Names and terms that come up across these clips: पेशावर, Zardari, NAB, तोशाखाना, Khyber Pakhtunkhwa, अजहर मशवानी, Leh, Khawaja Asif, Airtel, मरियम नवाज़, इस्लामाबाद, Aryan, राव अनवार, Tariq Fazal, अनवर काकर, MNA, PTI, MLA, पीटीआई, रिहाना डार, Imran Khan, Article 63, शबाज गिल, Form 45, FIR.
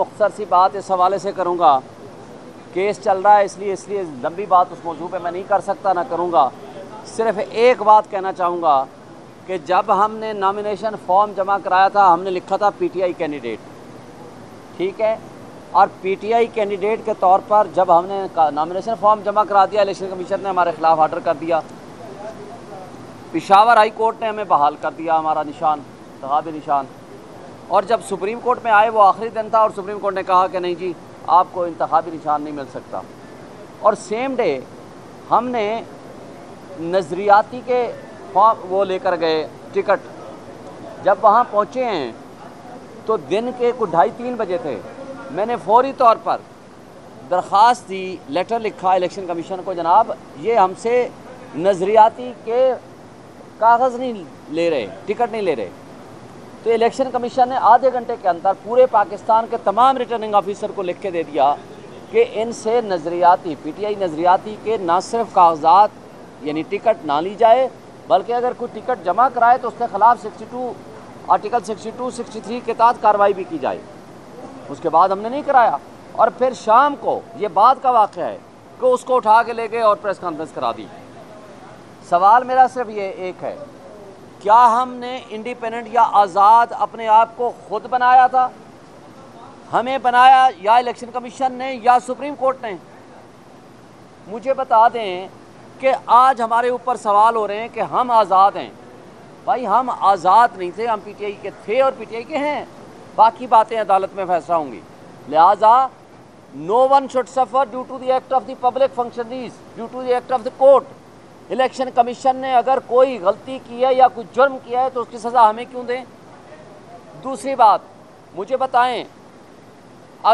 मुख्तसर सी बात इस हवाले से करूँगा, केस चल रहा है इसलिए लंबी बात उस मौजू पे मैं नहीं कर सकता ना करूँगा। सिर्फ एक बात कहना चाहूँगा कि जब हमने नामिनेशन फॉर्म जमा कराया था हमने लिखा था पीटीआई कैंडिडेट, ठीक है, और पीटीआई कैंडिडेट के तौर पर जब हमने नामिनेशन फॉर्म जमा करा दिया इलेक्शन कमीशन ने हमारे खिलाफ आर्डर कर दिया, पेशावर हाई कोर्ट ने हमें बहाल कर दिया, हमारा निशान तगाबी निशान। और जब सुप्रीम कोर्ट में आए वो आखिरी दिन था और सुप्रीम कोर्ट ने कहा कि नहीं जी आपको इंतखाबी निशान नहीं मिल सकता। और सेम डे हमने नज़रियाती के फॉर्म वो लेकर गए टिकट, जब वहाँ पहुँचे हैं तो दिन के कुछ 2:30-3 बजे थे, मैंने फौरी तौर पर दरख्वास्त दी, लेटर लिखा इलेक्शन कमीशन को, जनाब ये हमसे नज़रियाती के कागज़ नहीं ले रहे, टिकट नहीं ले रहे। तो इलेक्शन कमीशन ने आधे घंटे के अंदर पूरे पाकिस्तान के तमाम रिटर्निंग ऑफिसर को लिख के दे दिया कि इनसे नज़रियाती पीटीआई नज़रियाती के ना सिर्फ कागजात यानी टिकट ना ली जाए, बल्कि अगर कोई टिकट जमा कराए तो उसके ख़िलाफ़ आर्टिकल 62, 63 के तहत कार्रवाई भी की जाए। उसके बाद हमने नहीं कराया और फिर शाम को, ये बाद का वाक़या है, कि उसको उठा के ले गए और प्रेस कॉन्फ्रेंस करा दी। सवाल मेरा सिर्फ ये एक है, क्या हमने इंडिपेंडेंट या आज़ाद अपने आप को खुद बनाया था, हमें बनाया, या इलेक्शन कमीशन ने या सुप्रीम कोर्ट ने? मुझे बता दें कि आज हमारे ऊपर सवाल हो रहे हैं कि हम आज़ाद हैं। भाई हम आज़ाद नहीं थे, हम पीटीआई के थे और पीटीआई के हैं। बाकी बातें अदालत में फैसला होंगी। लिहाजा no one should suffer due to the act of the public functionaries due to the act of the court. Election commission ने अगर कोई गलती की है या कोई जुर्म किया है तो उसकी सज़ा हमें क्यों दें? दूसरी बात मुझे बताएं,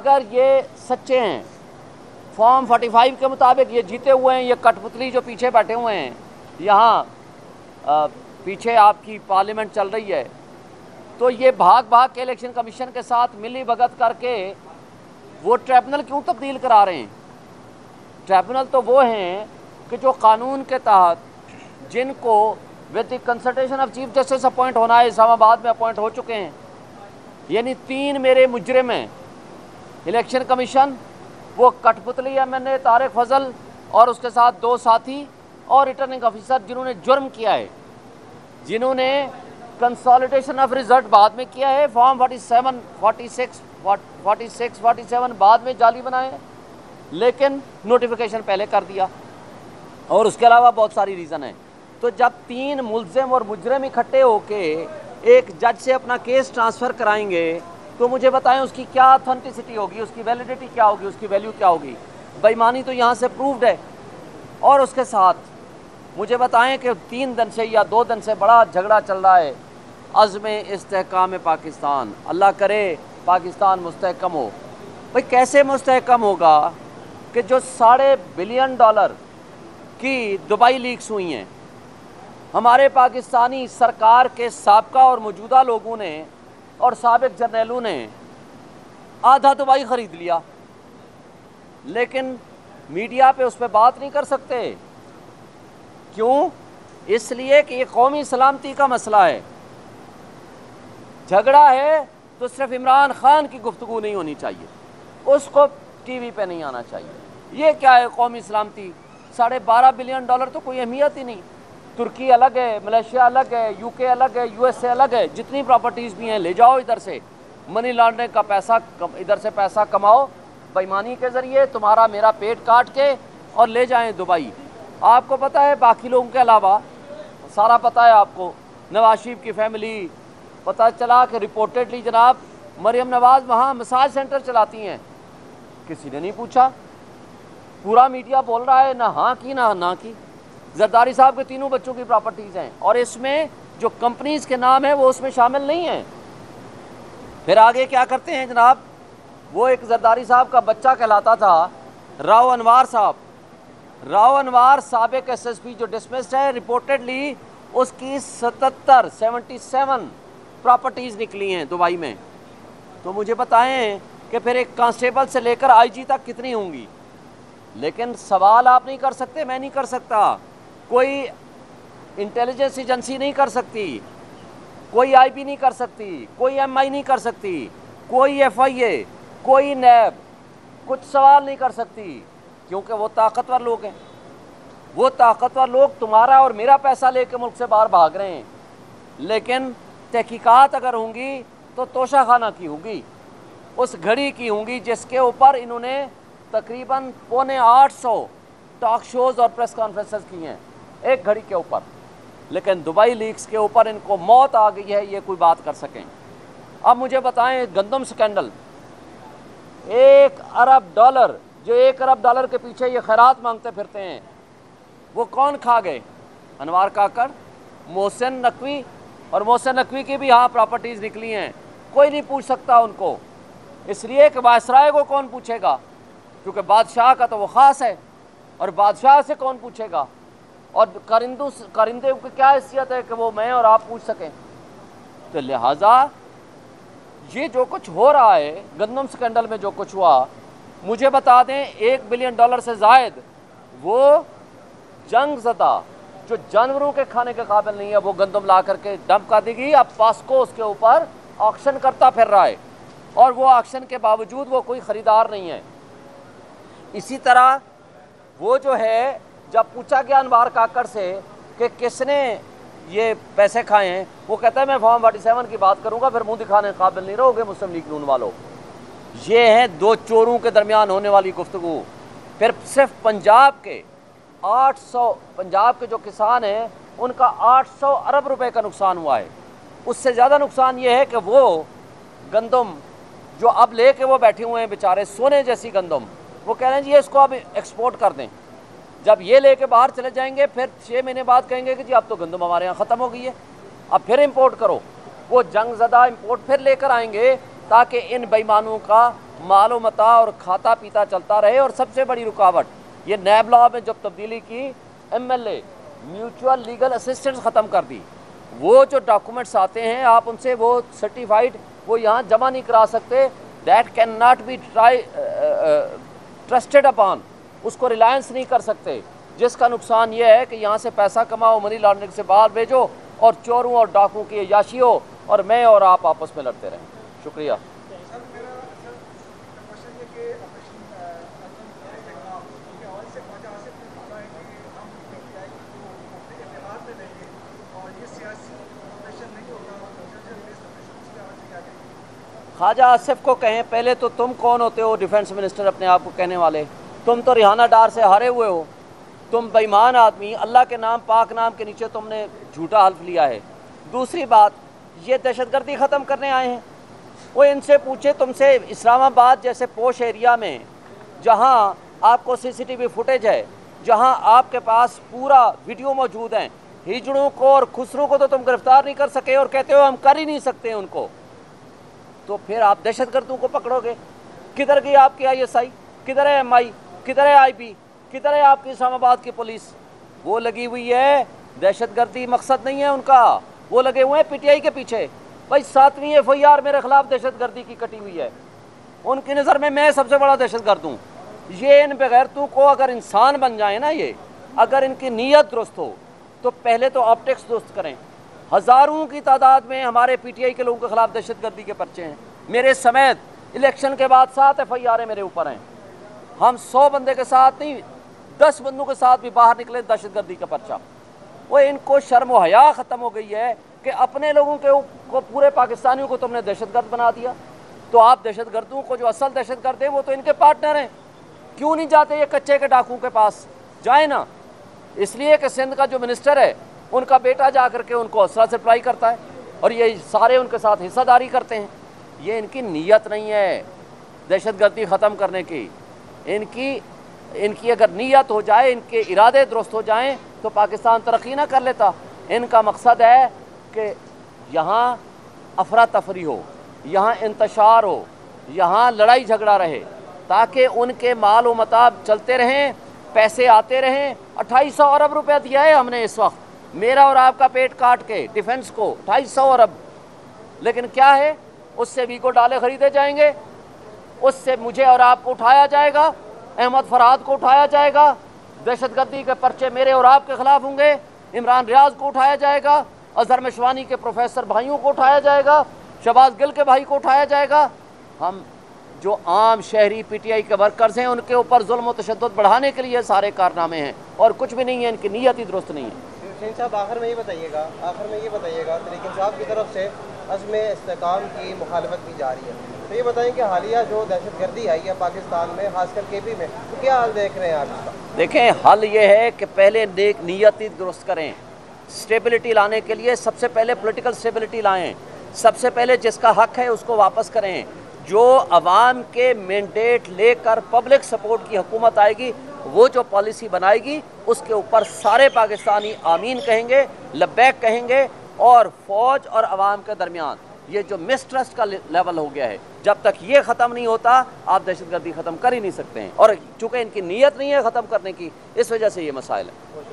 अगर ये सच्चे हैं, फॉर्म 45 के मुताबिक ये जीते हुए हैं, ये कठपुतली जो पीछे बैठे हुए हैं, यहाँ पीछे आपकी पार्लियामेंट चल रही है, तो ये भाग भाग के इलेक्शन कमीशन के साथ मिली भगत करके वो ट्रिब्यूनल क्यों तब्दील करा रहे हैं? ट्रिब्यूनल तो वो हैं कि जो कानून के तहत जिनको with the consultation of chief justice appoint होना है, इस्लामाबाद में अपॉइंट हो चुके हैं। यानी 3 मेरे मुजरिम हैं, इलेक्शन कमीशन, वो कठपुतली MNA तारिक फजल और उसके साथ 2 साथी और रिटर्निंग ऑफिसर, जिन्होंने जुर्म किया है, जिन्होंने कंसोलिडेशन ऑफ रिजल्ट बाद में किया है, फॉर्म 47, 46, 47 बाद में जाली बनाए लेकिन नोटिफिकेशन पहले कर दिया, और उसके अलावा बहुत सारी रीज़न हैं। तो जब 3 मुल्ज़िम और मुजरिम इकट्ठे होके एक जज से अपना केस ट्रांसफ़र कराएंगे तो मुझे बताएं उसकी क्या ऑथेंटिसिटी होगी, उसकी वैलिडिटी क्या होगी, उसकी वैल्यू क्या होगी? बेईमानी तो यहाँ से प्रूव्ड है। और उसके साथ मुझे बताएं कि 3 दिन से या 2 दिन से बड़ा झगड़ा चल रहा है अज़्म-ए-इस्तेहकाम पाकिस्तान, अल्लाह करे पाकिस्तान मुस्तहकम हो। भाई कैसे मुस्तहकम होगा कि जो $बिलियन की दुबई लीक्स हुई हैं, हमारे पाकिस्तानी सरकार के साबका और मौजूदा लोगों ने और साबिक जर्नैलों ने आधा दुबई ख़रीद लिया, लेकिन मीडिया पे उस पर बात नहीं कर सकते। क्यों? इसलिए कि ये कौमी सलामती का मसला है। झगड़ा है तो सिर्फ इमरान खान की गुफ्तगू नहीं होनी चाहिए, उसको टीवी पे नहीं आना चाहिए। ये क्या है कौमी सलामती? $12.5 बिलियन तो कोई अहमियत ही नहीं। तुर्की अलग है, मलेशिया अलग है, यूके अलग है, USA अलग है, जितनी प्रॉपर्टीज़ भी हैं ले जाओ इधर से, मनी लॉन्ड्रिंग का पैसा इधर से पैसा कमाओ बेईमानी के ज़रिए, तुम्हारा मेरा पेट काट के, और ले जाएं दुबई। आपको पता है बाकी लोगों के अलावा सारा पता है आपको, नवाज शरीफ की फैमिली, पता चला कि रिपोर्टेडली जनाब मरियम नवाज़ वहाँ मसाज सेंटर चलाती हैं, किसी ने नहीं पूछा, पूरा मीडिया बोल रहा है ना हाँ की ना ना की। जरदारी साहब के 3 बच्चों की प्रॉपर्टीज़ हैं और इसमें जो कंपनीज़ के नाम हैं वो उसमें शामिल नहीं हैं। फिर आगे क्या करते हैं जनाब, वो एक जरदारी साहब का बच्चा कहलाता था राव अनवार साहब, राव अनवार साबिक SSP जो डिसमिस्ड है, रिपोर्टेडली उसकी 77 प्रॉपर्टीज़ निकली हैं दुबई में। तो मुझे बताएँ कि फिर एक कांस्टेबल से लेकर IG तक कितनी होंगी? लेकिन सवाल आप नहीं कर सकते, मैं नहीं कर सकता, कोई इंटेलिजेंस एजेंसी नहीं कर सकती, कोई IB नहीं कर सकती, कोई MI नहीं कर सकती, कोई FIA, कोई नैब कुछ सवाल नहीं कर सकती, क्योंकि वो ताकतवर लोग हैं। वो ताकतवर लोग तुम्हारा और मेरा पैसा लेके मुल्क से बाहर भाग रहे हैं, लेकिन तहकीकात अगर होंगी तो तोशाखाना की होंगी, उस घड़ी की होंगी जिसके ऊपर इन्होंने तकरीबन 850 टॉक शोज़ और प्रेस कॉन्फ्रेंसेस की हैं एक घड़ी के ऊपर। लेकिन दुबई लीक्स के ऊपर इनको मौत आ गई है, ये कोई बात कर सकें। अब मुझे बताएं, गंदम स्कैंडल, $1 अरब जो $1 अरब के पीछे ये खैरात मांगते फिरते हैं, वो कौन खा गए? अनवर काकर, मोहसिन नकवी। और मोहसिन नकवी की भी यहाँ प्रॉपर्टीज़ निकली हैं, कोई नहीं पूछ सकता उनको, इसलिए कि वायसराय को कौन पूछेगा, क्योंकि बादशाह का तो वो ख़ास है और बादशाह से कौन पूछेगा। और कारिंदे की क्या हैसियत है कि वो मैं और आप पूछ सकें। तो लिहाजा ये जो कुछ हो रहा है, गंदम स्कैंडल में जो कुछ हुआ, मुझे बता दें $1 बिलियन से ज़ायद वो जंग ज़दा जो जानवरों के खाने के काबिल नहीं है, वो गंदम ला करके डंप कर दी गई। अब पास्को उसके ऊपर ऑक्शन करता फिर रहा है और वो ऑक्शन के बावजूद वो कोई ख़रीदार नहीं है। इसी तरह वो जो है, जब पूछा गया अनवर काकर से कि किसने ये पैसे खाए हैं, वो कहता है मैं फॉर्म 47 की बात करूंगा, फिर मुंह दिखाने के काबिल नहीं रहोगे मुस्लिम लीग नून वालों। ये है दो चोरों के दरमियान होने वाली गुफ्तगू। फिर सिर्फ पंजाब के 800, पंजाब के जो किसान हैं उनका 800 अरब रुपए का नुकसान हुआ है। उससे ज़्यादा नुकसान ये है कि वो गंदम जो अब ले कर वो बैठे हुए हैं बेचारे, सोने जैसी गंदम, वो कह रहे हैं जी इसको अब एक्सपोर्ट कर दें। जब ये लेके बाहर चले जाएंगे, फिर 6 महीने बाद कहेंगे कि जी अब तो गंदम हमारे यहाँ ख़त्म हो गई है, अब फिर इंपोर्ट करो। वो जंग ज़दा इंपोर्ट फिर लेकर आएंगे ताकि इन बेईमानों का मालो मता और खाता पीता चलता रहे। और सबसे बड़ी रुकावट ये नैब लॉ में जब तब्दीली की, MLA म्यूचुअल लीगल असिस्टेंस ख़त्म कर दी। वो जो डॉक्यूमेंट्स आते हैं आप उनसे वो सर्टिफाइड वो यहाँ जमा नहीं करा सकते, that can not be trusted upon, उसको रिलायंस नहीं कर सकते, जिसका नुकसान यह है कि यहाँ से पैसा कमाओ, मनी लॉन्ड्रिंग से बाहर भेजो और चोरों और डाकुओं की अय्याशी हो और मैं और आप आपस में लड़ते रहें। शुक्रिया। ख्वाजा आसिफ को कहें, पहले तो तुम कौन होते हो डिफेंस मिनिस्टर अपने आप को कहने वाले? तुम तो रिहाना डार से हारे हुए हो, तुम बेईमान आदमी, अल्लाह के नाम, पाक नाम के नीचे तुमने झूठा हल्फ लिया है। दूसरी बात, ये दहशतगर्दी ख़त्म करने आए हैं, वो इनसे पूछे तुमसे इस्लामाबाद जैसे पोश एरिया में जहाँ आपको CCTV फुटेज है, जहाँ आपके पास पूरा वीडियो मौजूद हैं, हिजड़ों को और खुसरों को तो तुम गिरफ़्तार नहीं कर सके और कहते हो हम कर ही नहीं सकते उनको, तो फिर आप दहशतगर्दों को पकड़ोगे? किधर गई आपकी ISI, किधर है MI, किधर है IP, किधर है आपकी इस्लामाबाद की पुलिस? वो लगी हुई है, दहशतगर्दी मकसद नहीं है उनका, वो लगे हुए हैं PTI के पीछे। भाई 7वीं FIR मेरे ख़िलाफ़ दहशतगर्दी की कटी हुई है, उनकी नज़र में मैं सबसे बड़ा दहशतगर्द हूँ। ये इन बगैरतों को अगर इंसान बन जाए ना, ये अगर इनकी नीयत दुरुस्त हो तो पहले तो ऑप्टिक्स दुरुस्त करें। हज़ारों की तादाद में हमारे PTI के लोगों के ख़िलाफ़ दहशतगर्दी के पर्चे हैं, मेरे समेत। इलेक्शन के बाद 7 FIR मेरे ऊपर हैं। हम 100 बंदे के साथ नहीं, 10 बंदों के साथ भी बाहर निकले दहशतगर्दी का पर्चा। वो इनको शर्म व हया ख़त्म हो गई है कि अपने लोगों के को, पूरे पाकिस्तानियों को तुमने दहशतगर्द बना दिया। तो आप दहशतगर्दों को, जो असल दहशतगर्द हैं वो तो इनके पार्टनर हैं, क्यों नहीं जाते ये कच्चे के डाकुओं के पास? जाए ना, इसलिए कि सिंध का जो मिनिस्टर है उनका बेटा जा करके उनको हौसला सप्लाई करता है और ये सारे उनके साथ हिस्सादारी करते हैं। ये इनकी नीयत नहीं है दहशतगर्दी ख़त्म करने की। इनकी अगर नीयत हो जाए, इनके इरादे दुरुस्त हो जाएं तो पाकिस्तान तरक्की ना कर लेता। इनका मकसद है कि यहाँ अफरा तफरी हो, यहाँ इंतशार हो, यहाँ लड़ाई झगड़ा रहे, ताकि उनके माल व मता चलते रहें, पैसे आते रहें। 2800 अरब रुपया दिया है हमने इस वक्त, मेरा और आपका पेट काट के डिफेंस को 2800 अरब। लेकिन क्या है, उससे वीको डाले ख़रीदे जाएंगे, उससे मुझे और आपको उठाया जाएगा, अहमद फराज को उठाया जाएगा, दहशतगर्दी के पर्चे मेरे और आपके ख़िलाफ़ होंगे, इमरान रियाज को उठाया जाएगा, अजहर मशवानी के प्रोफेसर भाइयों को उठाया जाएगा, शबाज गिल के भाई को उठाया जाएगा। हम जो आम शहरी PTI के वर्कर्स हैं उनके ऊपर जुल्म और तशद्दुद बढ़ाने के लिए सारे कारनामे हैं और कुछ भी नहीं है, इनकी नीयत ही दुरुस्त नहीं है। साहब आखिर में ये बताइएगा तरीक़ीन साहब की तरफ से अज़्म-ए-इस्तेहकाम की मुखालफत की जा रही है, तो ये बताएं कि हालिया जो दहशतगर्दी आई है पाकिस्तान में खासकर KP में, तो क्या हाल देख रहे हैं आप इसका? देखें, हल ये है कि पहले नेक नीयत दुरुस्त करें। स्टेबिलिटी लाने के लिए सबसे पहले पॉलिटिकल स्टेबिलिटी लाएँ, सबसे पहले जिसका हक है उसको वापस करें। जो अवाम के मैंडेट लेकर पब्लिक सपोर्ट की हुकूमत आएगी वो जो पॉलिसी बनाएगी उसके ऊपर सारे पाकिस्तानी आमीन कहेंगे, लब्बैक कहेंगे। और फौज और अवाम के दरमियान ये जो मिसट्रस्ट का लेवल हो गया है, जब तक ये ख़त्म नहीं होता आप दहशतगर्दी ख़त्म कर ही नहीं सकते हैं। और चूँकि इनकी नीयत नहीं है ख़त्म करने की, इस वजह से ये मसाइल है।